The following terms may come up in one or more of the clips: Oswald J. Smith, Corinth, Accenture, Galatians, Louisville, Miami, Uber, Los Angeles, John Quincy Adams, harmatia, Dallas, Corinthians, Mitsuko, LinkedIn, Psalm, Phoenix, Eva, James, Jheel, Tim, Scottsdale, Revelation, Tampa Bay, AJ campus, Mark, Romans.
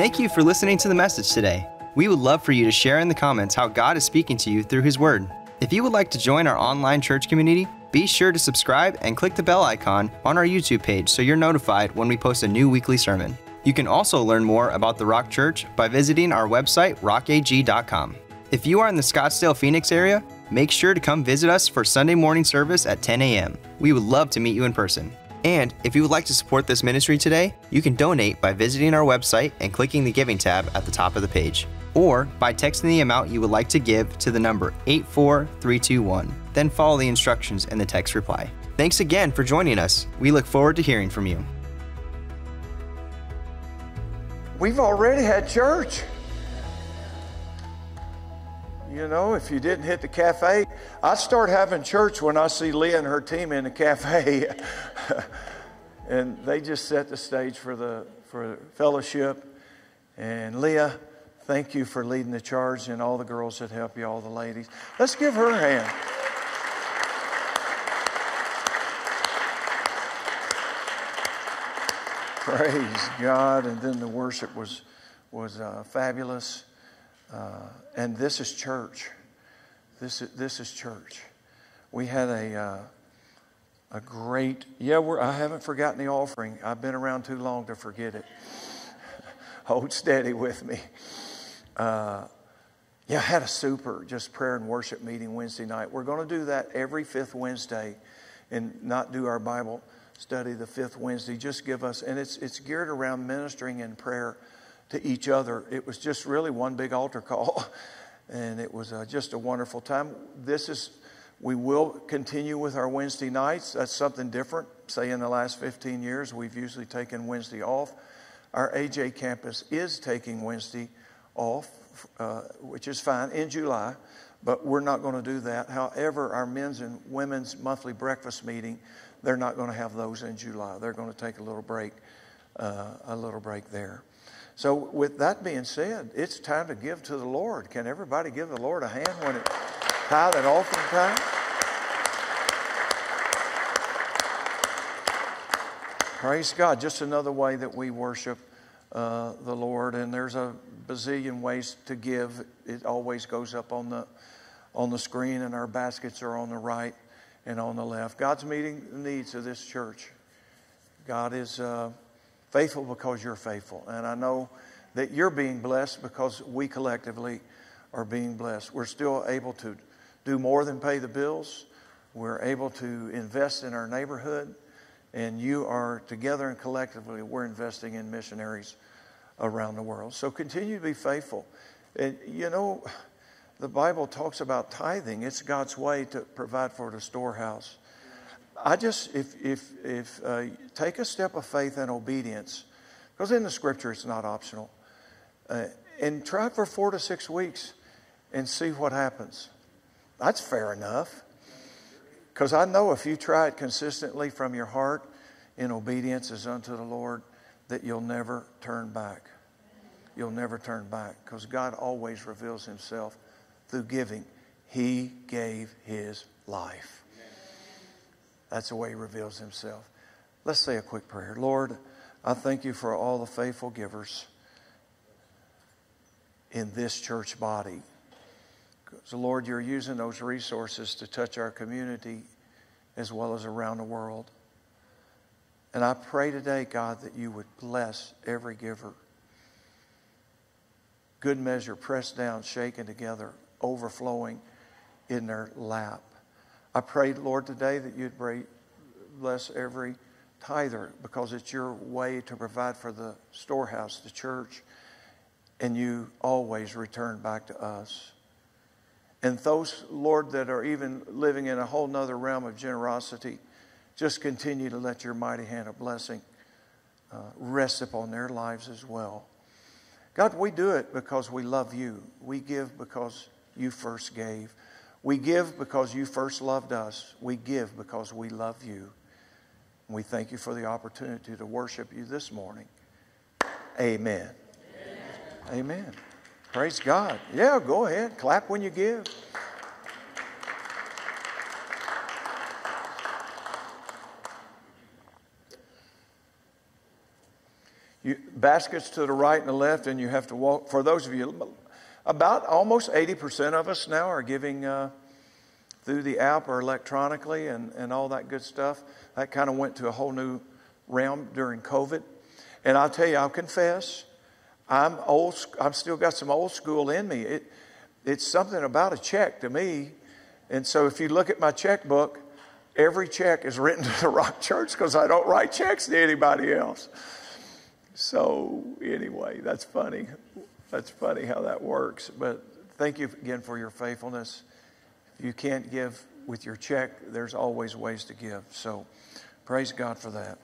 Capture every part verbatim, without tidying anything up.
Thank you for listening to the message today. We would love for you to share in the comments how God is speaking to you through His Word. If you would like to join our online church community, be sure to subscribe and click the bell icon on our YouTube page so you're notified when we post a new weekly sermon. You can also learn more about the Rock Church by visiting our website, rock a g dot com. If you are in the Scottsdale, Phoenix area, make sure to come visit us for Sunday morning service at ten a m We would love to meet you in person. And if you would like to support this ministry today, you can donate by visiting our website and clicking the Giving tab at the top of the page, or by texting the amount you would like to give to the number eight four three two one. Then follow the instructions in the text reply. Thanks again for joining us. We look forward to hearing from you. We've already had church. You know, if you didn't hit the cafe, I start having church when I see Leah and her team in the cafe. And they just set the stage for the for fellowship. And Leah, thank you for leading the charge, and all the girls that help you, all the ladies. Let's give her a hand. Praise God. And then the worship was, was uh, fabulous. Uh, and this is church. This is, this is church. We had a, uh, a great, yeah, we're, I haven't forgotten the offering. I've been around too long to forget it. Hold steady with me. Uh, yeah, I had a super just prayer and worship meeting Wednesday night. We're going to do that every fifth Wednesday, and not do our Bible study the fifth Wednesday. Just give us, and it's it's geared around ministering and prayer to each other. It was just really one big altar call, and it was uh, just a wonderful time. This is, we will continue with our Wednesday nights. That's something different. Say in the last fifteen years, we've usually taken Wednesday off. Our A J campus is taking Wednesday off, uh, which is fine, in July, but we're not going to do that. However, our men's and women's monthly breakfast meeting, they're not going to have those in July. They're going to take a little break, uh, a little break there. So with that being said, it's time to give to the Lord. Can everybody give the Lord a hand when it's tithe and offering time? Praise God. Just another way that we worship Uh, the Lord. And there's a bazillion ways to give. It always goes up on the on the screen, and our baskets are on the right and on the left. God's meeting the needs of this church. God is uh, faithful because you're faithful, and I know that you're being blessed because we collectively are being blessed. We're still able to do more than pay the bills. We're able to invest in our neighborhood. And you are together, and collectively we're investing in missionaries around the world. So continue to be faithful. And you know, the Bible talks about tithing. It's God's way to provide for the storehouse. I just, if, if, if uh, take a step of faith and obedience, because in the scripture it's not optional, uh, and try for four to six weeks and see what happens. That's fair enough. Because I know if you try it consistently from your heart in obedience as unto the Lord, that you'll never turn back. You'll never turn back, because God always reveals Himself through giving. He gave His life. That's the way He reveals Himself. Let's say a quick prayer. Lord, I thank You for all the faithful givers in this church body. So, Lord, You're using those resources to touch our community as well as around the world. And I pray today, God, that You would bless every giver. Good measure, pressed down, shaken together, overflowing in their lap. I pray, Lord, today that You'd bless every tither, because it's Your way to provide for the storehouse, the church, and You always return back to us. And those, Lord, that are even living in a whole nother realm of generosity, just continue to let Your mighty hand of blessing uh, rest upon their lives as well. God, we do it because we love You. We give because You first gave. We give because You first loved us. We give because we love You. And we thank You for the opportunity to worship You this morning. Amen. Amen. Amen. Praise God. Yeah, go ahead. Clap when you give. You, baskets to the right and the left, and you have to walk. For those of you, about almost eighty percent of us now are giving uh, through the app or electronically and, and all that good stuff. That kind of went to a whole new realm during COVID. And I'll tell you, I'll confess, I'm old. I've still got some old school in me. It, it's something about a check to me. And so if you look at my checkbook, every check is written to the Rock Church because I don't write checks to anybody else. So anyway, that's funny. That's funny how that works. But thank you again for your faithfulness. If you can't give with your check, there's always ways to give. So praise God for that.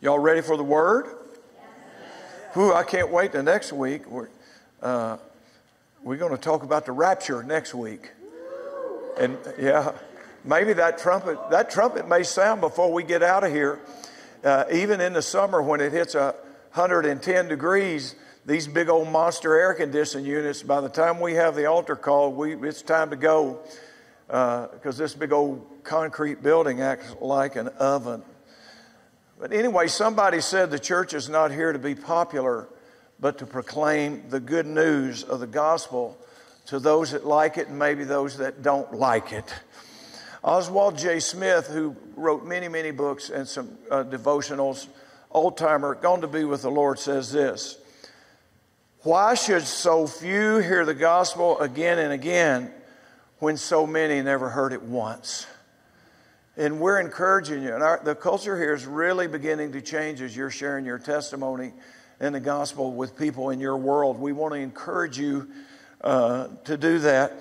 Y'all ready for the word? Yes. Whew, I can't wait to next week. We're, uh, we're going to talk about the rapture next week. And yeah, maybe that trumpet, that trumpet may sound before we get out of here. Uh, even in the summer when it hits one hundred ten degrees, these big old monster air conditioning units, by the time we have the altar call, we, it's time to go because uh, this big old concrete building acts like an oven. But anyway, somebody said the church is not here to be popular, but to proclaim the good news of the gospel to those that like it and maybe those that don't like it. Oswald J. Smith, who wrote many, many books and some uh, devotionals, old-timer, gone to be with the Lord, says this: why should so few hear the gospel again and again when so many never heard it once? And we're encouraging you. And our, the culture here is really beginning to change as you're sharing your testimony and the gospel with people in your world. We want to encourage you uh, to do that.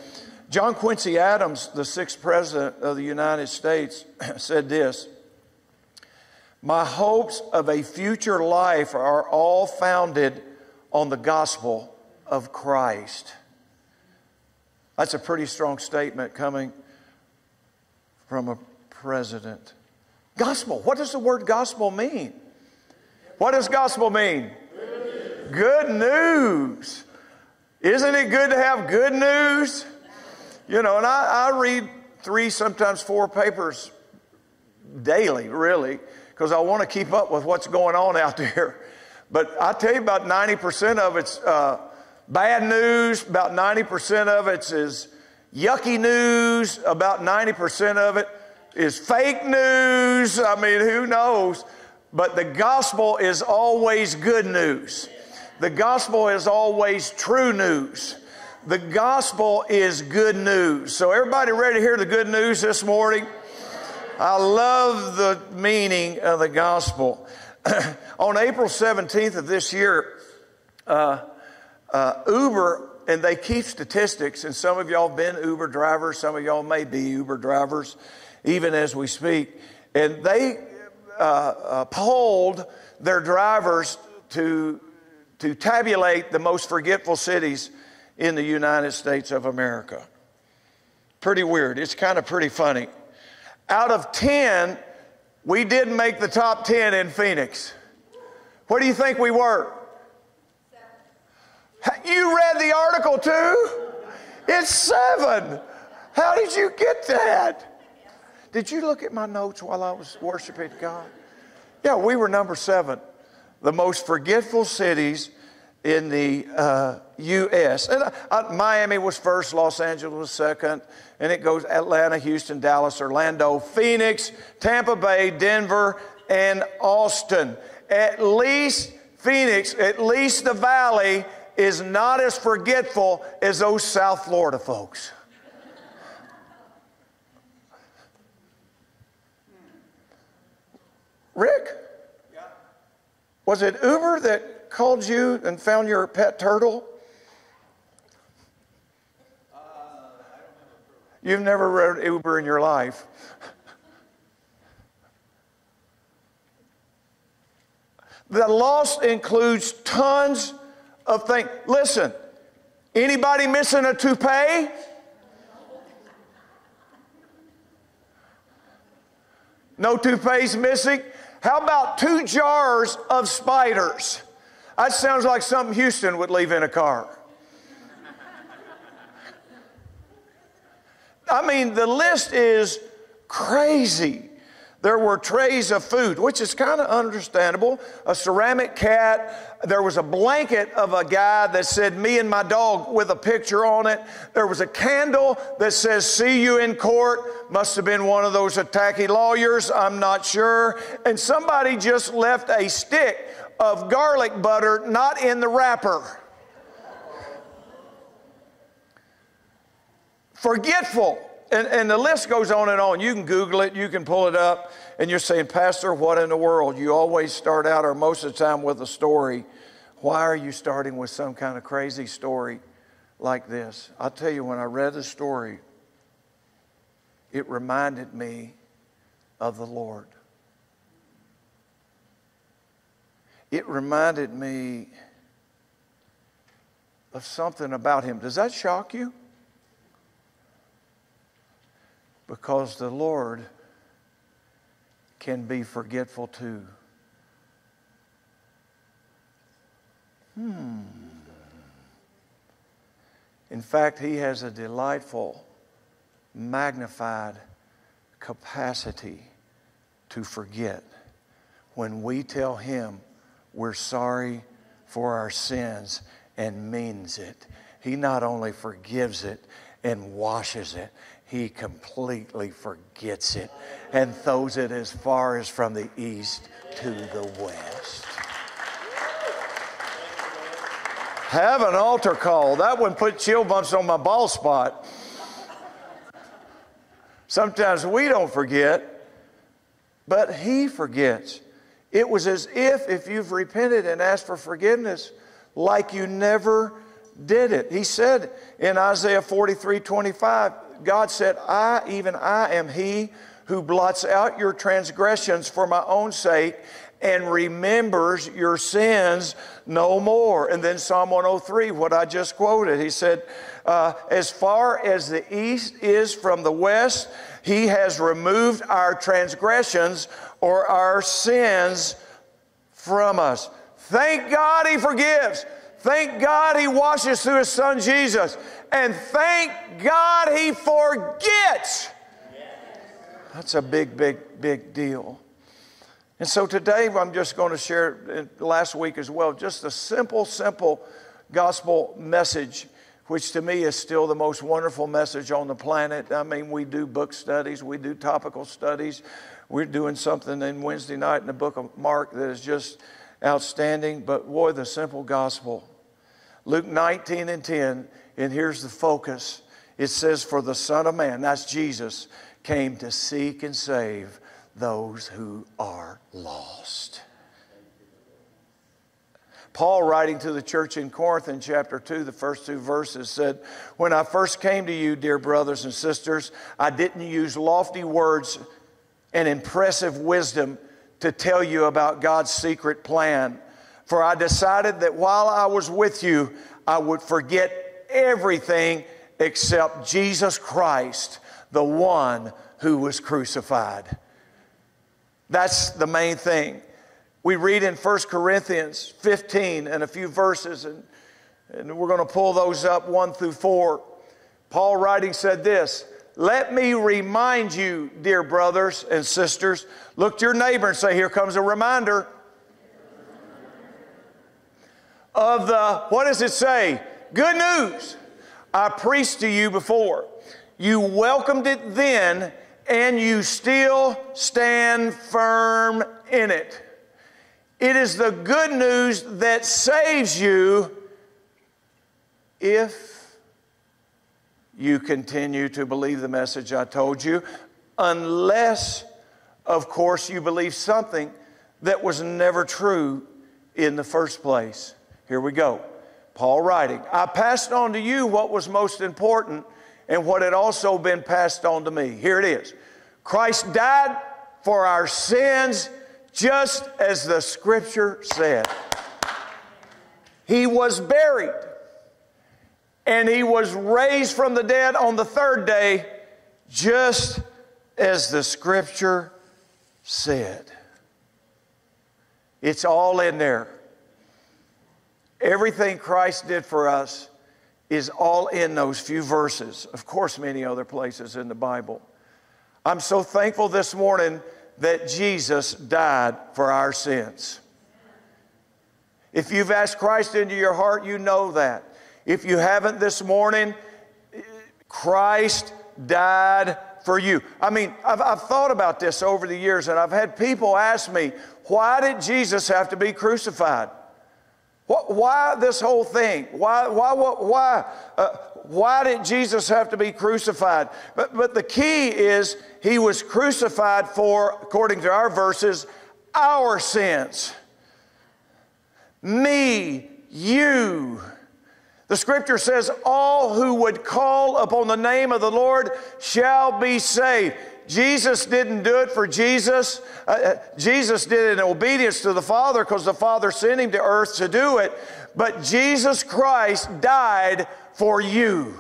John Quincy Adams, the sixth president of the United States, said this: my hopes of a future life are all founded on the gospel of Christ. That's a pretty strong statement coming from a president. Gospel. What does the word gospel mean? What does gospel mean? Good news. Isn't it good to have good news? You know, and I, I read three, sometimes four papers daily, really, because I want to keep up with what's going on out there. But I tell you, about ninety percent of it's uh, bad news. About ninety percent of it is yucky news. About ninety percent of it is fake news. I mean, who knows? But the gospel is always good news. The gospel is always true news. The gospel is good news. So everybody ready to hear the good news this morning? I love the meaning of the gospel. On April seventeenth of this year, uh, uh, Uber, and they keep statistics, and some of y'all have been Uber drivers, some of y'all may be Uber drivers, even as we speak. And they uh, uh, polled their drivers to, to tabulate the most forgetful cities in the United States of America. Pretty weird. It's kind of pretty funny. Out of ten, we didn't make the top ten in Phoenix. What do you think we were? Seven. You read the article too? It's seven. How did you get that? Did you look at my notes while I was worshiping God? Yeah, we were number seven. The most forgetful cities in the uh, U S And uh, uh, Miami was first, Los Angeles was second, and it goes Atlanta, Houston, Dallas, Orlando, Phoenix, Tampa Bay, Denver, and Austin. At least Phoenix, at least the Valley, is not as forgetful as those South Florida folks. Rick, yeah. Was it Uber that called you and found your pet turtle? Uh, I don't have a You've never rode Uber in your life. The loss includes tons of things. Listen, anybody missing a toupee? No toupees missing? How about two jars of spiders? That sounds like something Houston would leave in a car. I mean, the list is crazy. There were trays of food, which is kind of understandable. A ceramic cat. There was a blanket of a guy that said, "Me and my dog," with a picture on it. There was a candle that says, "See you in court." Must have been one of those attacky lawyers. I'm not sure. And somebody just left a stick of garlic butter, not in the wrapper. Forgetful. And, and the list goes on and on. You can Google it. You can pull it up. And you're saying, "Pastor, what in the world?" You always start out, or most of the time, with a story. Why are you starting with some kind of crazy story like this? I'll tell you, when I read the story, it reminded me of the Lord. It reminded me of something about Him. Does that shock you? Because the Lord can be forgetful too. Hmm. In fact, He has a delightful, magnified capacity to forget. When we tell Him we're sorry for our sins and means it, He not only forgives it and washes it, He completely forgets it and throws it as far as from the east to the west. Have an altar call. That one put chill bumps on my ball spot. Sometimes we don't forget, but He forgets. It was as if, if you've repented and asked for forgiveness, like you never did it. He said in Isaiah forty-three twenty-five, God said, "I, even I, am He who blots out your transgressions for my own sake and remembers your sins no more." And then Psalm one oh three, what I just quoted, He said, uh, "As far as the east is from the west, He has removed our transgressions," or our sins, "from us." Thank God He forgives. Thank God He washes through His Son Jesus. And thank God He forgets. That's a big, big, big deal. And so today I'm just going to share, last week as well, just a simple, simple gospel message, which to me is still the most wonderful message on the planet. I mean, we do book studies. We do topical studies. We're doing something on Wednesday night in the book of Mark that is just outstanding. But boy, the simple gospel. Luke nineteen and ten, and here's the focus. It says, "For the Son of Man," that's Jesus, "came to seek and save those who are lost." Paul, writing to the church in Corinth in chapter two, the first two verses, said, "When I first came to you, dear brothers and sisters, I didn't use lofty words and impressive wisdom to tell you about God's secret plan. For I decided that while I was with you, I would forget everything except Jesus Christ, the one who was crucified." That's the main thing. We read in First Corinthians fifteen and a few verses, and, and we're going to pull those up, one through four. Paul, writing, said this, "Let me remind you, dear brothers and sisters," look to your neighbor and say, "Here comes a reminder." "Of the," what does it say? "Good news I preached to you before. You welcomed it then, and you still stand firm in it. It is the good news that saves you if you continue to believe the message I told you, unless, of course, you believe something that was never true in the first place." Here we go. Paul, writing, "I passed on to you what was most important and what had also been passed on to me." Here it is. "Christ died for our sins, just as the Scripture said. He was buried, and He was raised from the dead on the third day, just as the Scripture said." It's all in there. Everything Christ did for us is all in those few verses. Of course, many other places in the Bible. I'm so thankful this morning that Jesus died for our sins. If you've asked Christ into your heart, you know that. If you haven't this morning, Christ died for you. I mean, I've, I've thought about this over the years, and I've had people ask me, why did Jesus have to be crucified? Why this whole thing? Why, why, why, uh, why did Jesus have to be crucified? But, but the key is he was crucified for, according to our verses, our sins. Me, you. The Scripture says, all who would call upon the name of the Lord shall be saved. Jesus didn't do it for Jesus. Uh, Jesus did it in obedience to the Father because the Father sent him to earth to do it. But Jesus Christ died for you.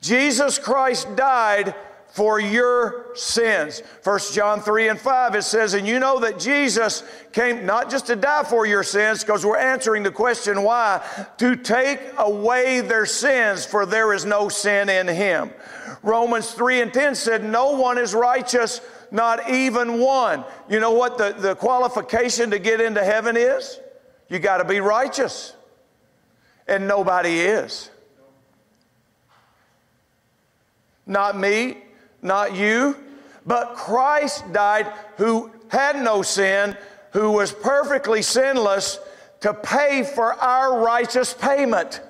Jesus Christ died for your sins. First John three and five, it says, and you know that Jesus came not just to die for your sins, because we're answering the question why, to take away their sins, for there is no sin in him. Romans three and ten said, no one is righteous, not even one. You know what the, the qualification to get into heaven is? You got to be righteous. And nobody is. Not me. Not you, but Christ died who had no sin, who was perfectly sinless, to pay for our righteous payment.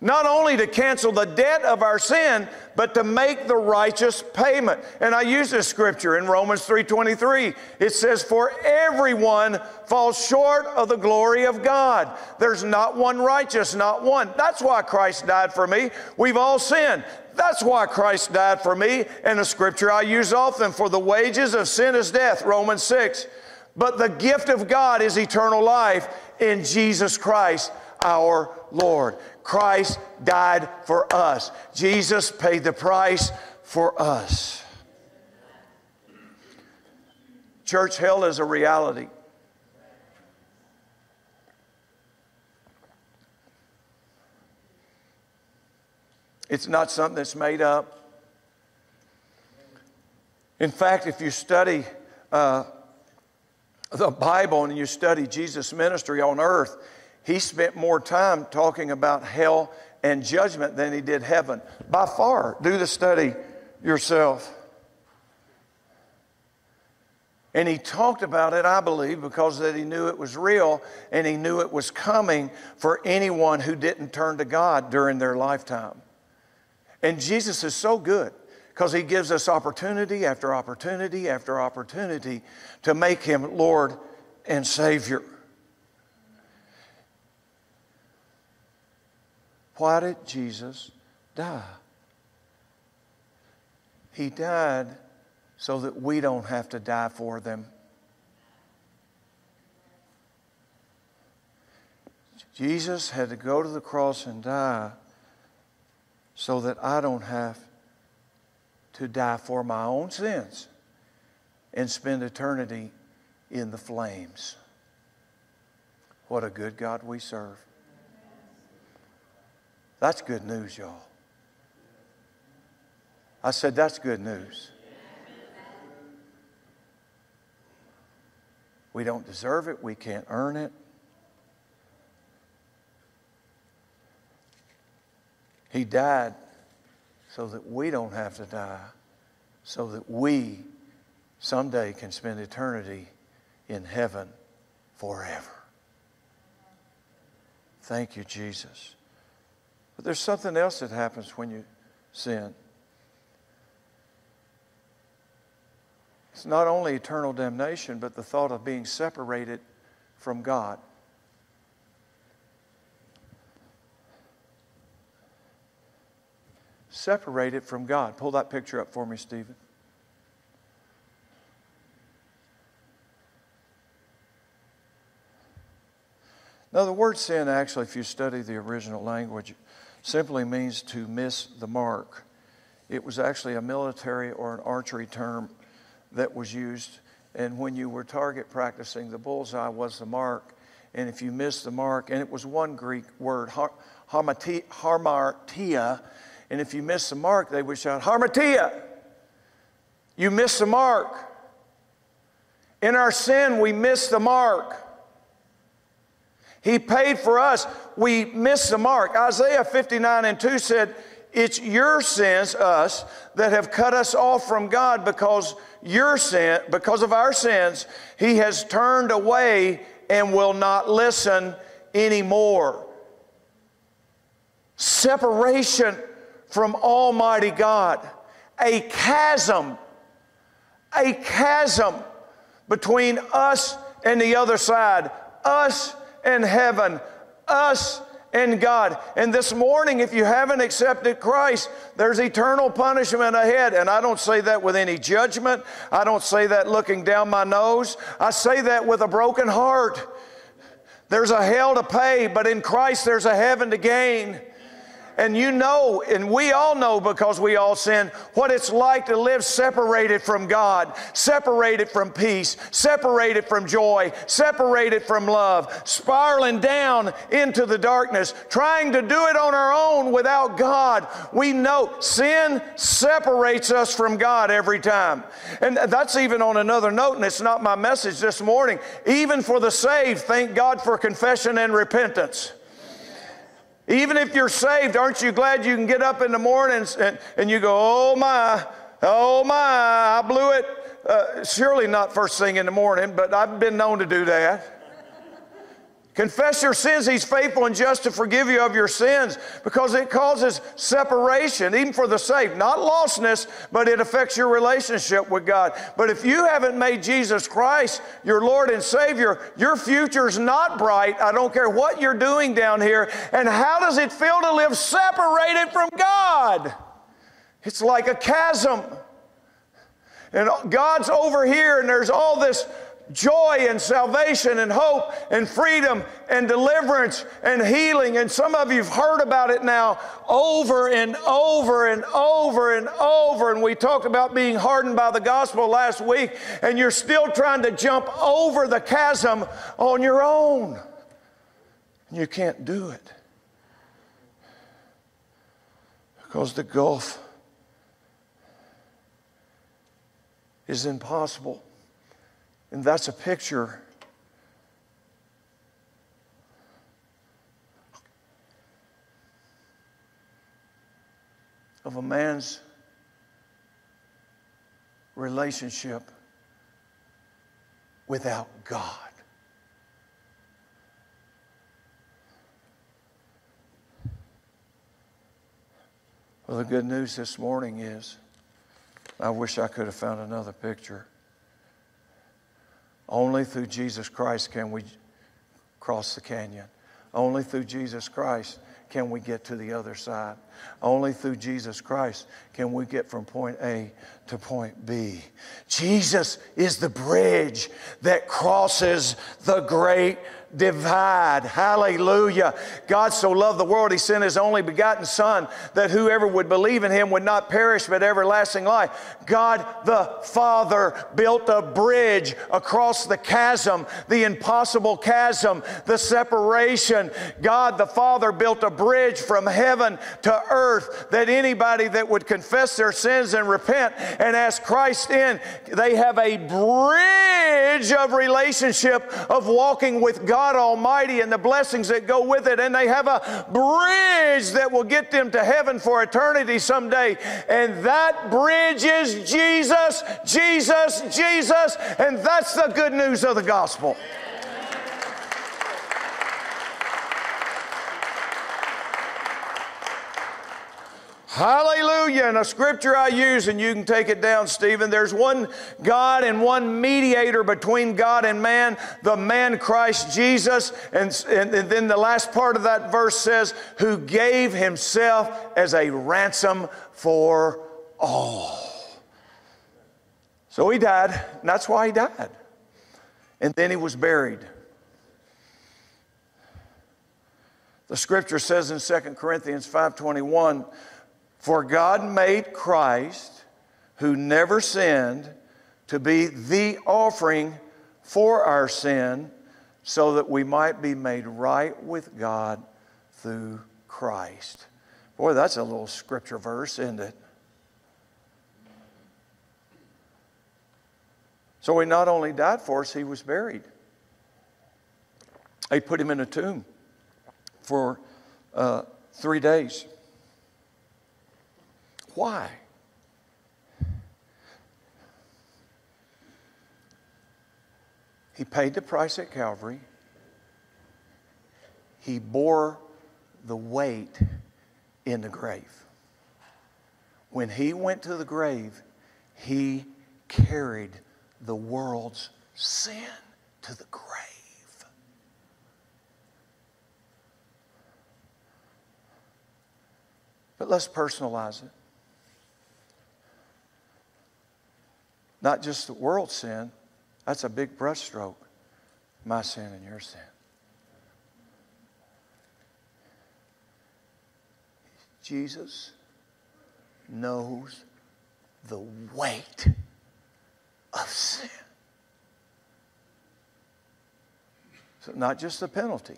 Not only to cancel the debt of our sin, but to make the righteous payment. And I use this scripture in Romans three twenty-three. It says, for everyone falls short of the glory of God. There's not one righteous, not one. That's why Christ died for me. We've all sinned. That's why Christ died for me. And a scripture I use often, for the wages of sin is death, Romans six. But the gift of God is eternal life in Jesus Christ, our Lord. Christ died for us. Jesus paid the price for us. Church, hell is a reality. It's not something that's made up. In fact, if you study uh, the Bible and you study Jesus' ministry on earth, he spent more time talking about hell and judgment than he did heaven. By far, do the study yourself. And he talked about it, I believe, because that he knew it was real and he knew it was coming for anyone who didn't turn to God during their lifetime. And Jesus is so good because he gives us opportunity after opportunity after opportunity to make him Lord and Savior. Why did Jesus die? He died so that we don't have to die for them. Jesus had to go to the cross and die so that I don't have to die for my own sins and spend eternity in the flames. What a good God we serve. That's good news, y'all. I said, that's good news. We don't deserve it. We can't earn it. He died so that we don't have to die, so that we someday can spend eternity in heaven forever. Thank you, Jesus. But there's something else that happens when you sin. It's not only eternal damnation, but the thought of being separated from God. Separated from God. Pull that picture up for me, Stephen. Now, the word sin, actually, if you study the original language, simply means to miss the mark. It was actually a military or an archery term that was used, and when you were target practicing, the bullseye was the mark, and if you missed the mark, and it was one Greek word, harmatia, and if you missed the mark, they would shout, harmatia, You miss the mark. In our sin, we miss the mark. He paid for us. We miss the mark. Isaiah fifty-nine and two said, it's your sins, us, that have cut us off from God. Because your sin, because of our sins, He has turned away and will not listen anymore. Separation from Almighty God. A chasm, a chasm between us and the other side, us and heaven, us and God. And this morning, if you haven't accepted Christ, there's eternal punishment ahead. And I don't say that with any judgment. I don't say that looking down my nose. I say that with a broken heart. There's a hell to pay, but in Christ there's a heaven to gain. And you know, and we all know, because we all sin, what it's like to live separated from God, separated from peace, separated from joy, separated from love, spiraling down into the darkness, trying to do it on our own without God. We know sin separates us from God every time. And that's even on another note, and it's not my message this morning. Even for the saved, thank God for confession and repentance. Even if you're saved, aren't you glad you can get up in the mornings and, and you go, oh my, oh my, I blew it. Uh, surely not first thing in the morning, but I've been known to do that. Confess your sins. He's faithful and just to forgive you of your sins, because it causes separation, even for the saved. Not lostness, but it affects your relationship with God. But if you haven't made Jesus Christ your Lord and Savior, your future's not bright. I don't care what you're doing down here. And how does it feel to live separated from God? It's like a chasm. And God's over here, and there's all this joy and salvation and hope and freedom and deliverance and healing. And some of you have heard about it now over and over and over and over. And we talked about being hardened by the gospel last week, and you're still trying to jump over the chasm on your own. And you can't do it, because the gulf is impossible. And that's a picture of a man's relationship without God. Well, the good news this morning is, I wish I could have found another picture. Only through Jesus Christ can we cross the canyon. Only through Jesus Christ can we get to the other side. Only through Jesus Christ can we get from point A to point B. Jesus is the bridge that crosses the great divide. Hallelujah. God so loved the world, He sent His only begotten Son, that whoever would believe in Him would not perish but everlasting life. God the Father built a bridge across the chasm, the impossible chasm, the separation. God the Father built a bridge from heaven to earth, that anybody that would confess their sins and repent and ask Christ in, they have a bridge of relationship, of walking with God God Almighty and the blessings that go with it. And they have a bridge that will get them to heaven for eternity someday. And that bridge is Jesus, Jesus, Jesus. And that's the good news of the gospel. Hallelujah. And a scripture I use, and you can take it down, Stephen. There's one God and one mediator between God and man, the man Christ Jesus. And, and, and then the last part of that verse says, who gave Himself as a ransom for all. So He died, and that's why He died. And then He was buried. The scripture says in Second Corinthians five twenty-one, for God made Christ, who never sinned, to be the offering for our sin, so that we might be made right with God through Christ. Boy, that's a little scripture verse, isn't it? So he not only died for us, he was buried. They put him in a tomb for uh, three days. Why? He paid the price at Calvary. He bore the weight in the grave. When he went to the grave, he carried the world's sin to the grave. But let's personalize it. Not just the world's sin. That's a big brushstroke. My sin and your sin. Jesus knows the weight of sin. So not just the penalty,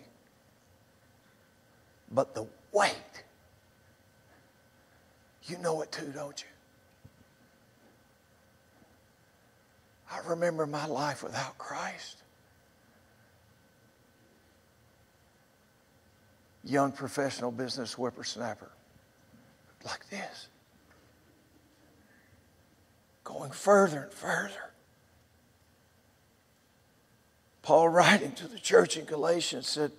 but the weight. You know it too, don't you? I remember my life without Christ. Young professional business whippersnapper. Like this. Going further and further. Paul, writing to the church in Galatians, said,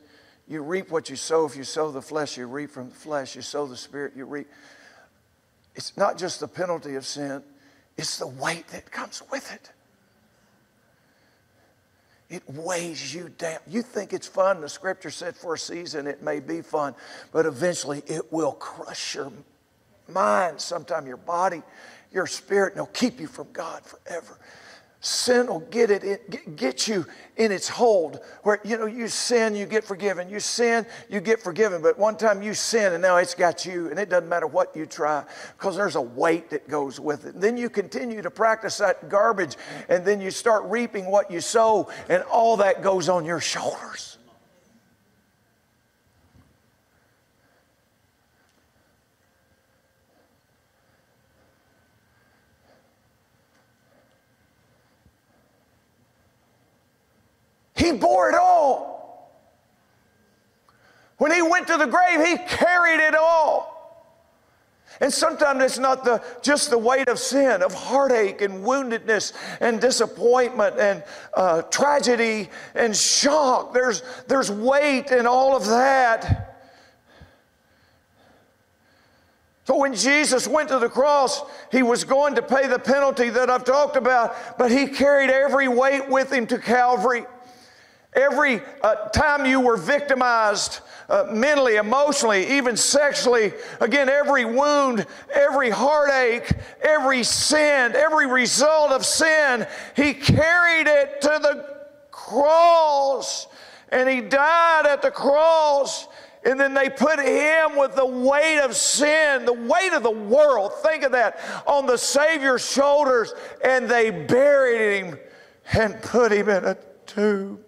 you reap what you sow. If you sow the flesh, you reap from the flesh. You sow the spirit, you reap. It's not just the penalty of sin. It's the weight that comes with it. It weighs you down. You think it's fun. The scripture said for a season it may be fun, but eventually it will crush your mind, sometime your body, your spirit, and it'll keep you from God forever. Sin will get it, it get you in its hold. Where, you know, you sin, you get forgiven. You sin, you get forgiven. But one time you sin, and now it's got you, and it doesn't matter what you try, because there's a weight that goes with it. And then you continue to practice that garbage, and then you start reaping what you sow, and all that goes on your shoulders. He bore it all. When he went to the grave, he carried it all. And sometimes it's not the, just the weight of sin, of heartache and woundedness and disappointment and uh, tragedy and shock. There's, there's weight in all of that. So when Jesus went to the cross, he was going to pay the penalty that I've talked about, but he carried every weight with him to Calvary. Every uh, time you were victimized uh, mentally, emotionally, even sexually, again, every wound, every heartache, every sin, every result of sin, he carried it to the cross, and he died at the cross, and then they put him with the weight of sin, the weight of the world, think of that, on the Savior's shoulders, and they buried him and put him in a tomb.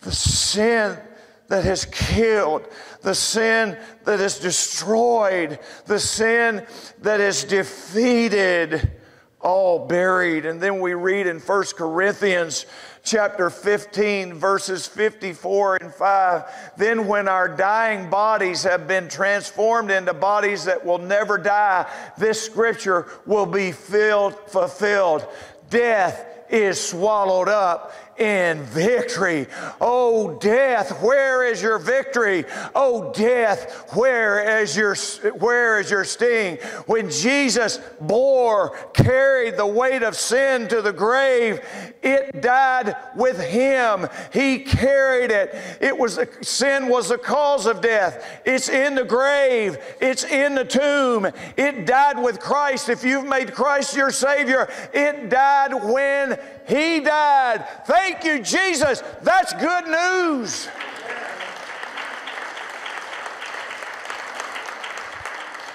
The sin that has killed, the sin that has destroyed, the sin that is defeated, all buried. And then we read in First Corinthians chapter fifteen, verses fifty-four and five, then when our dying bodies have been transformed into bodies that will never die, this scripture will be filled, fulfilled. Death is swallowed up in victory. Oh, death, where is your victory? Oh, death, where is your, where is your sting? When Jesus bore, carried the weight of sin to the grave, it died with him. He carried it. It was, sin was the cause of death. It's in the grave. It's in the tomb. It died with Christ. If you've made Christ your Savior, it died when he died. Thank Thank you, Jesus. That's good news.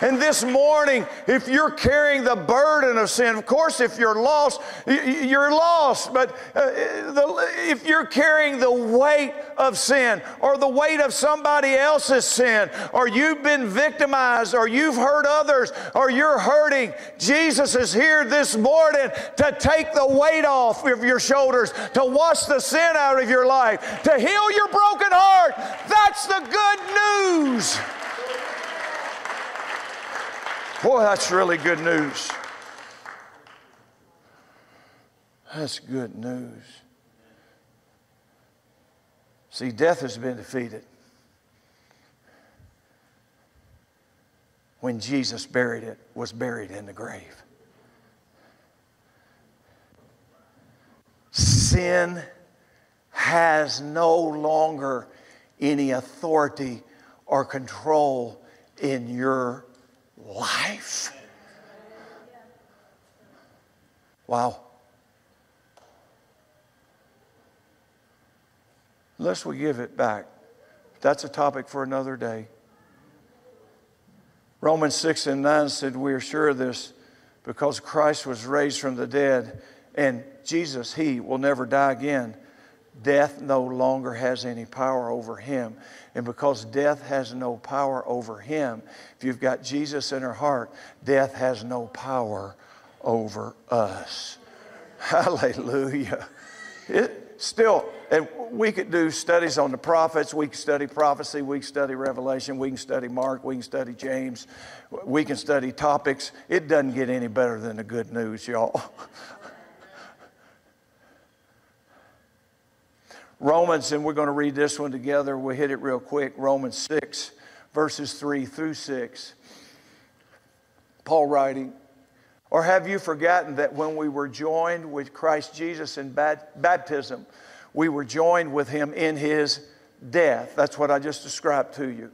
And this morning, if you're carrying the burden of sin, of course, if you're lost, you're lost. But if you're carrying the weight of sin or the weight of somebody else's sin, or you've been victimized, or you've hurt others, or you're hurting, Jesus is here this morning to take the weight off of your shoulders, to wash the sin out of your life, to heal your broken heart. That's the good news. Boy, that's really good news. That's good news. See, death has been defeated when Jesus buried it, was buried in the grave. Sin has no longer any authority or control in your life. Wow. Unless we give it back. That's a topic for another day. Romans six and nine said, we are sure of this because Christ was raised from the dead, and Jesus, He will never die again. Death no longer has any power over Him. And because death has no power over Him, if you've got Jesus in her heart, death has no power over us. Hallelujah. It, still, and we could do studies on the prophets. We can study prophecy. We can study Revelation. We can study Mark. We can study James. We can study topics. It doesn't get any better than the good news, y'all. Romans, and we're going to read this one together. We'll hit it real quick. Romans six, verses three through six. Paul writing, or have you forgotten that when we were joined with Christ Jesus in baptism, we were joined with Him in His death? That's what I just described to you.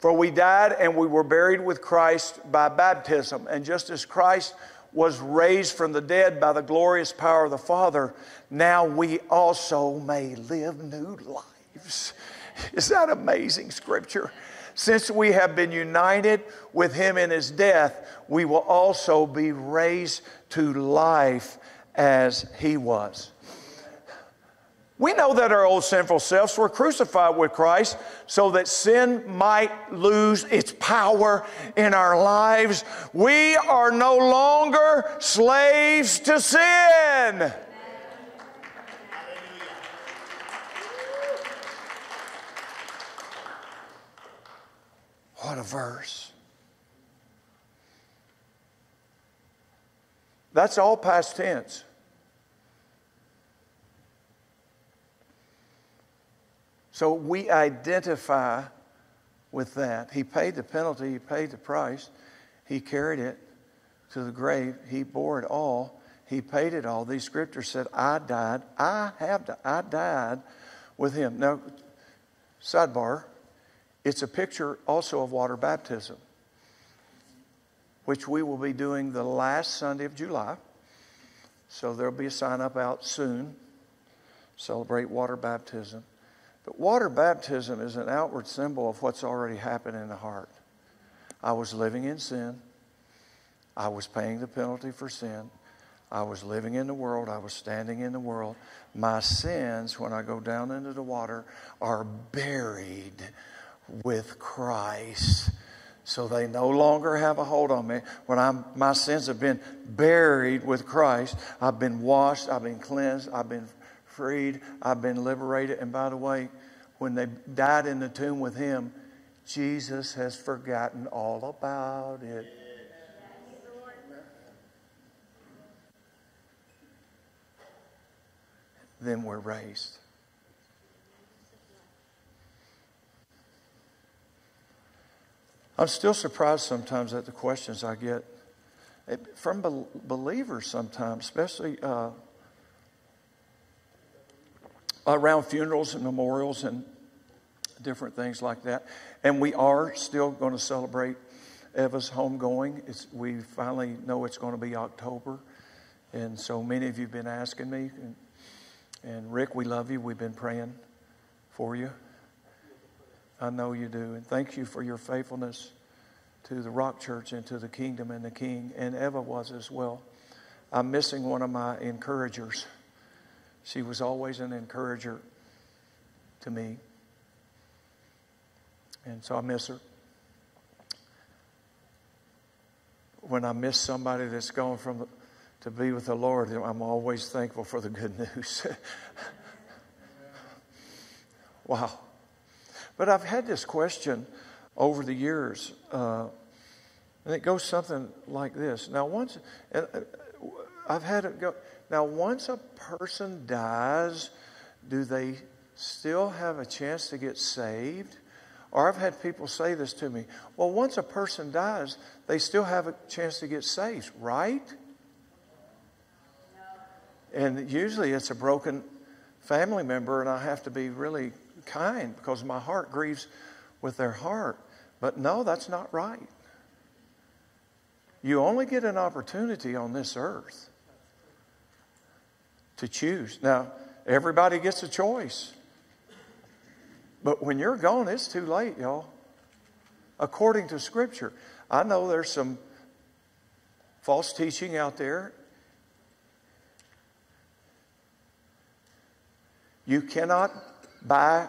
For we died and we were buried with Christ by baptism. And just as Christ was raised from the dead by the glorious power of the Father, now we also may live new lives. Is that amazing scripture? Since we have been united with Him in His death, we will also be raised to life as He was. We know that our old sinful selves were crucified with Christ so that sin might lose its power in our lives. We are no longer slaves to sin. What a verse. That's all past tense. So we identify with that. He paid the penalty. He paid the price. He carried it to the grave. He bore it all. He paid it all. These scriptures said, I died. I have died. I died with Him. Now, sidebar, it's a picture also of water baptism, which we will be doing the last Sunday of July. So there'll be a sign up out soon. Celebrate water baptism. But water baptism is an outward symbol of what's already happened in the heart. I was living in sin. I was paying the penalty for sin. I was living in the world. I was standing in the world. My sins, when I go down into the water, are buried with Christ. So they no longer have a hold on me. When I'm, my sins have been buried with Christ, I've been washed, I've been cleansed, I've been freed, I've been liberated. And by the way, when they died in the tomb with Him, Jesus has forgotten all about it. Then we're raised. I'm still surprised sometimes at the questions I get from bel believers sometimes, especially uh, around funerals and memorials and different things like that. And we are still going to celebrate Eva's homegoing. It's, we finally know it's going to be October. And so many of you have been asking me. And, and Rick, we love you. We've been praying for you. I know you do. And thank you for your faithfulness to the Rock Church and to the kingdom and the King. And Eva was as well. I'm missing one of my encouragers. She was always an encourager to me. And so I miss her. When I miss somebody that's gone from the, to be with the Lord, I'm always thankful for the good news. Wow. But I've had this question over the years, uh, and it goes something like this. Now, once and I've had it go. Now, once a person dies, do they still have a chance to get saved? Or I've had people say this to me. Well, once a person dies, they still have a chance to get saved, right? No. And usually it's a broken family member, and I have to be really kind because my heart grieves with their heart. But no, that's not right. You only get an opportunity on this earth to choose. Now, everybody gets a choice. But when you're gone, it's too late, y'all. According to Scripture. I know there's some false teaching out there. You cannot buy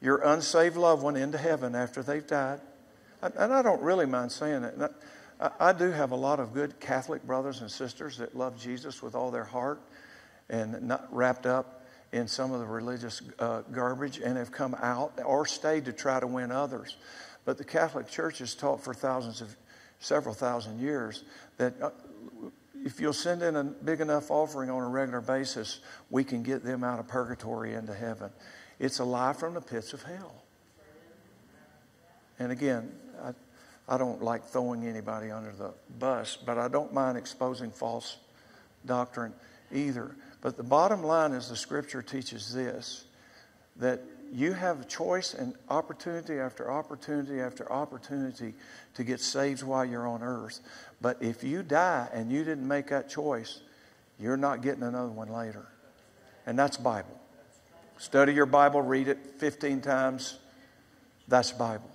your unsaved loved one into heaven after they've died. And I don't really mind saying that. I do have a lot of good Catholic brothers and sisters that love Jesus with all their heart and not wrapped up in some of the religious uh, garbage, and have come out or stayed to try to win others. But the Catholic Church has taught for thousands of, several thousand years that if you'll send in a big enough offering on a regular basis, we can get them out of purgatory into heaven. It's a lie from the pits of hell. And again, I, I don't like throwing anybody under the bus, but I don't mind exposing false doctrine either. But the bottom line is the Scripture teaches this, that you have choice and opportunity after opportunity after opportunity to get saved while you're on earth. But if you die and you didn't make that choice, you're not getting another one later. And that's Bible. Study your Bible, read it fifteen times. That's Bible.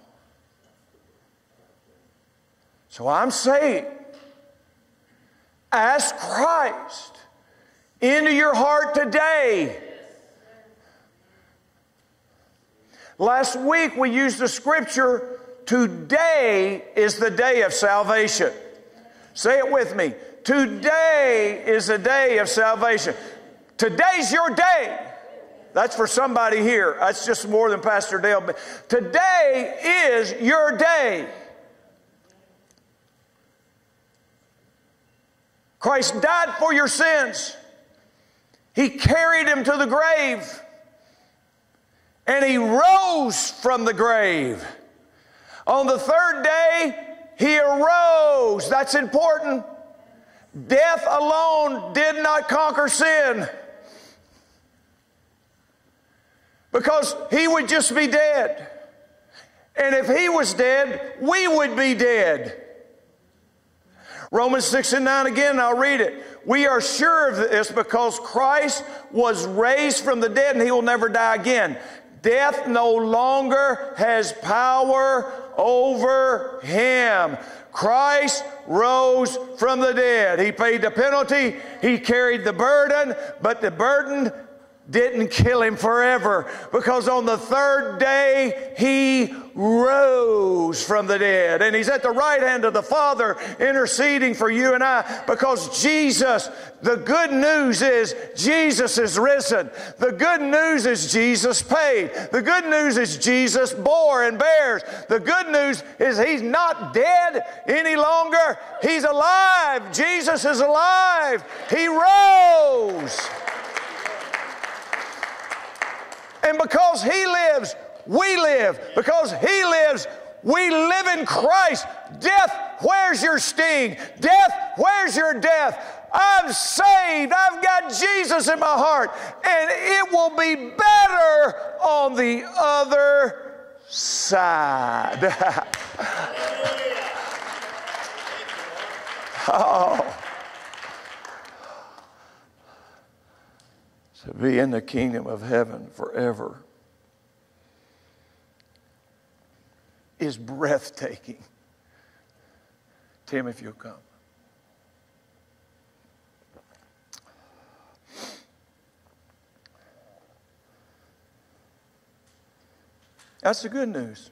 So I'm saying, ask Christ into your heart today. Last week we used the Scripture, today is the day of salvation. Say it with me. Today is the day of salvation. Today's your day. That's for somebody here. That's just more than Pastor Dale. But today is your day. Christ died for your sins. He carried him to the grave, and he rose from the grave. On the third day, he arose. That's important. Death alone did not conquer sin, because he would just be dead. And if he was dead, we would be dead. Romans six and nine again, I'll read it. We are sure of this because Christ was raised from the dead and he will never die again. Death no longer has power over him. Christ rose from the dead. He paid the penalty. He carried the burden, but the burden didn't kill him forever, because on the third day he rose from the dead, and he's at the right hand of the Father interceding for you and I, because Jesus, the good news is Jesus is risen. The good news is Jesus paid. The good news is Jesus bore and bears. The good news is he's not dead any longer. He's alive. Jesus is alive. He rose. And because he lives, we live. Because he lives, we live in Christ. Death, where's your sting? Death, where's your death? I'm saved. I've got Jesus in my heart. And it will be better on the other side. Oh. To be in the kingdom of heaven forever. is breathtaking. Tim, if you'll come. That's the good news.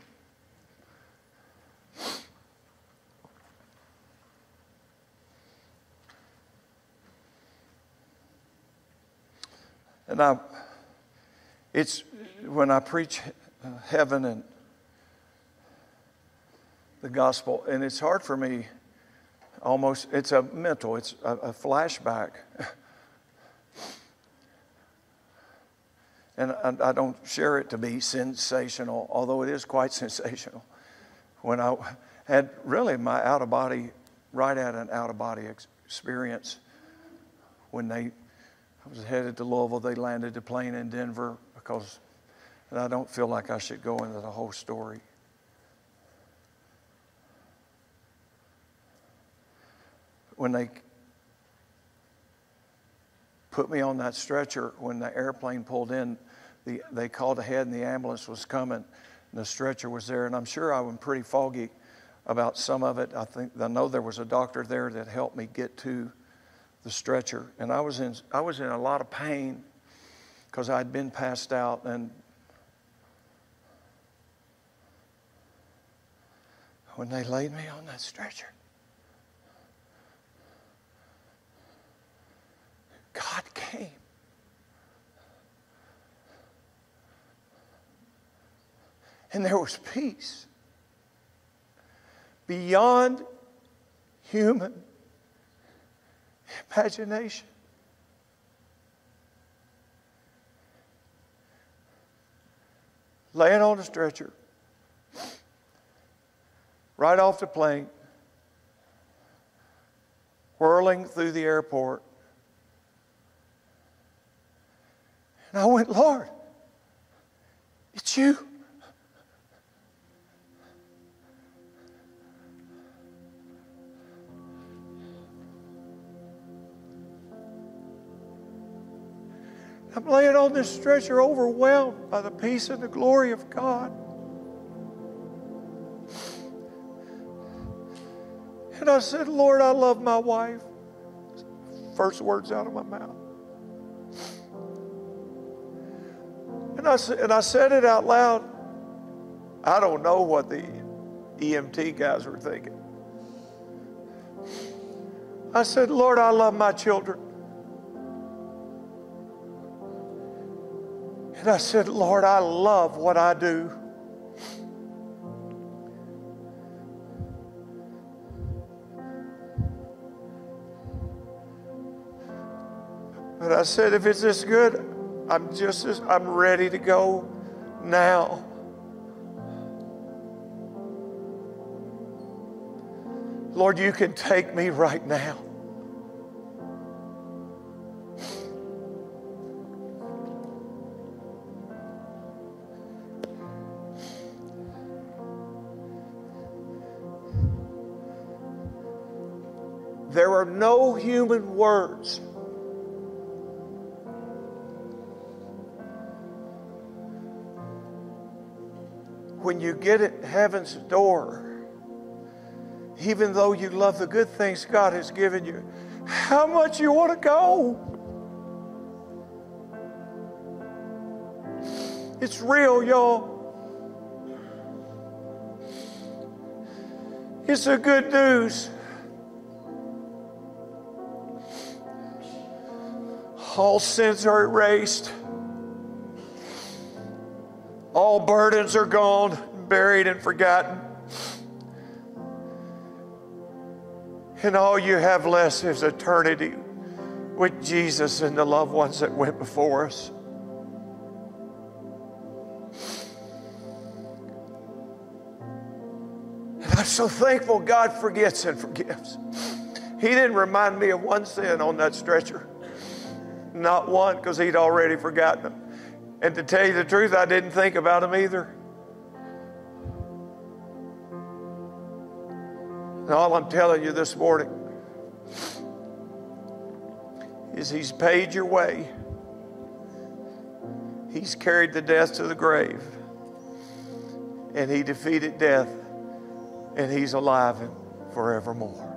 And I, it's when I preach heaven and the gospel, and it's hard for me almost, it's a mental, it's a, a flashback. And I, I don't share it to be sensational, although it is quite sensational. When I had really my out-of-body, right at an out-of-body experience, when they... I was headed to Louisville. They landed the plane in Denver because, and I don't feel like I should go into the whole story. When they put me on that stretcher, when the airplane pulled in, the, they called ahead and the ambulance was coming, and the stretcher was there. And I'm sure I was pretty foggy about some of it. I think I know there was a doctor there that helped me get to the stretcher, and I was in I was in a lot of pain because I'd been passed out, and when they laid me on that stretcher, God came. And there was peace beyond human imagination. Laying on a stretcher, right off the plane, whirling through the airport. And I went, Lord, it's you. I'm laying on this stretcher overwhelmed by the peace and the glory of God. And I said, Lord, I love my wife. First words out of my mouth. And I, and I said it out loud. I don't know what the E M T guys were thinking. I said, Lord, I love my children. And I said, Lord, I love what I do. But I said, if it's this good, I'm just as, I'm ready to go now. Lord, you can take me right now. There are no human words when you get at heaven's door, even though you love the good things God has given you, how much you want to go. It's real, y'all. It's the good news. All sins are erased. All burdens are gone, buried and forgotten. And all you have left is eternity with Jesus and the loved ones that went before us. And I'm so thankful God forgets and forgives. He didn't remind me of one sin on that stretcher. Not one, because he'd already forgotten them. And to tell you the truth, I didn't think about him either. And all I'm telling you this morning is he's paid your way. He's carried the death to the grave. and he defeated death, and he's alive forevermore.